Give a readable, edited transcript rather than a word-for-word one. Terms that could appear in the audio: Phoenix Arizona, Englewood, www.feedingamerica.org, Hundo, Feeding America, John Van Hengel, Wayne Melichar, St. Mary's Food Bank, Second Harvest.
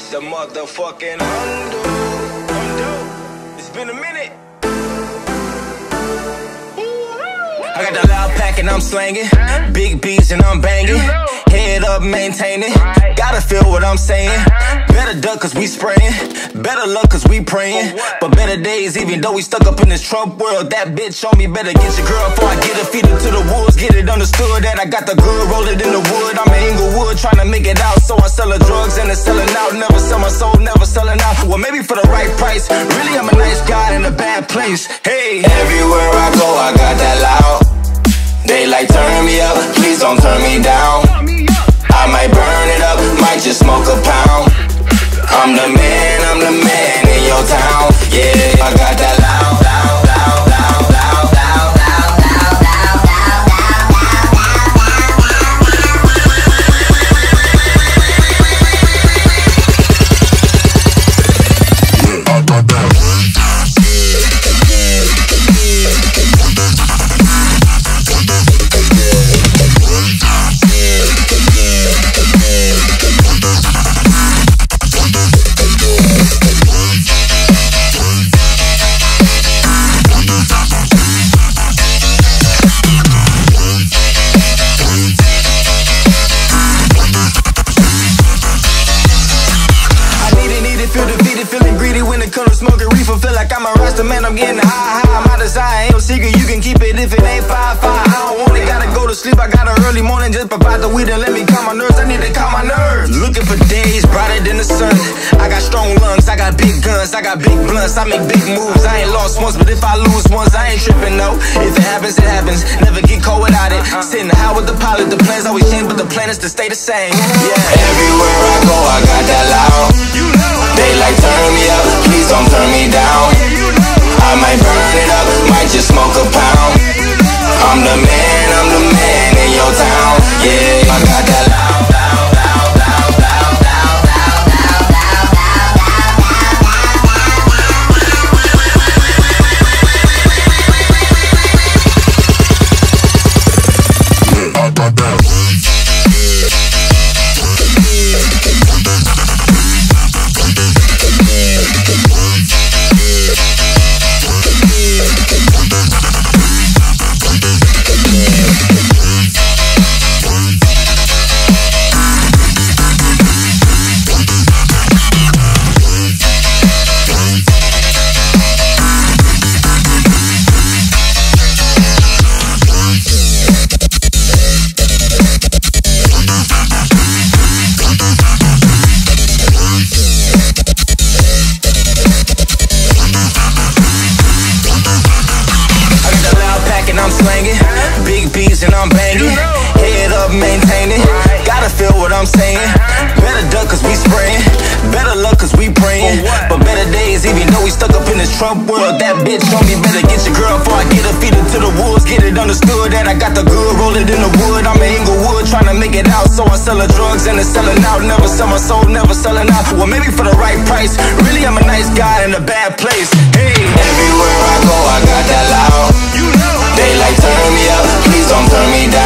It's the motherfucking Hundo. Hundo. It's been a minute. I got the loud pack and I'm slanging. Big B's and I'm banging. Head up, maintain it. Gotta feel what I'm saying. Better duck cause we spraying. Better luck cause we praying. But better days, even though we stuck up in this Trump world. That bitch on me, better get your girl before I get her feet into the woods. Get it understood that I got the good, roll it in the wood. I'm in Englewood, trying to make it out. So I sell her drugs and it's selling out. Never sell my soul, never selling out. Well, maybe for the right price. Really, I'm a nice guy in a bad place. Hey, everywhere I go, I got that loud. They like, turn me up, please don't turn me down. I might burn it up, might just smoke a pound. I'm the man in your town. Yeah, I got that loud, loud, loud, loud, loud, loud, loud, loud, loud, loud, loud, loud, loud, loud, loud, loud. Feel like I'm a Rasta man, I'm getting high, high. My desire ain't no secret, you can keep it if it ain't 5-5. I don't want it, gotta go to sleep, I got an early morning. Just provide the weed and let me calm my nerves, I need to calm my nerves. Looking for days brighter than the sun. I got strong lungs, I got big guns, I got big blunts, I make big moves. I ain't lost once, but if I lose once, I ain't tripping, no. If it happens, it happens, never get cold without it. Sitting high with the pilot, the plans always change, but the plan is to stay the same, yeah. Everywhere I go, I got that loud. They like, turn me up, please don't turn me down. I might burn it up, might just smoke a pound. I'm the man in your town. Yeah, I got that loud. Big B's and I'm banging. Head up, maintain it. Gotta feel what I'm saying. Better duck cause we spraying. Better luck cause we praying. But better days, even though we stuck up in this Trump world. That bitch on me, better get your girl before I get her feet into the woods. Get it understood that I got the good, roll it in the wood. I'm in Englewood, trying to make it out. So I sell her drugs and it's selling out. Never sell my soul, never selling out. Well, maybe for the right price. Really, I'm a nice guy in a bad place. Hey, everywhere I go, I got that loud. They like, turn me up, please don't turn me down.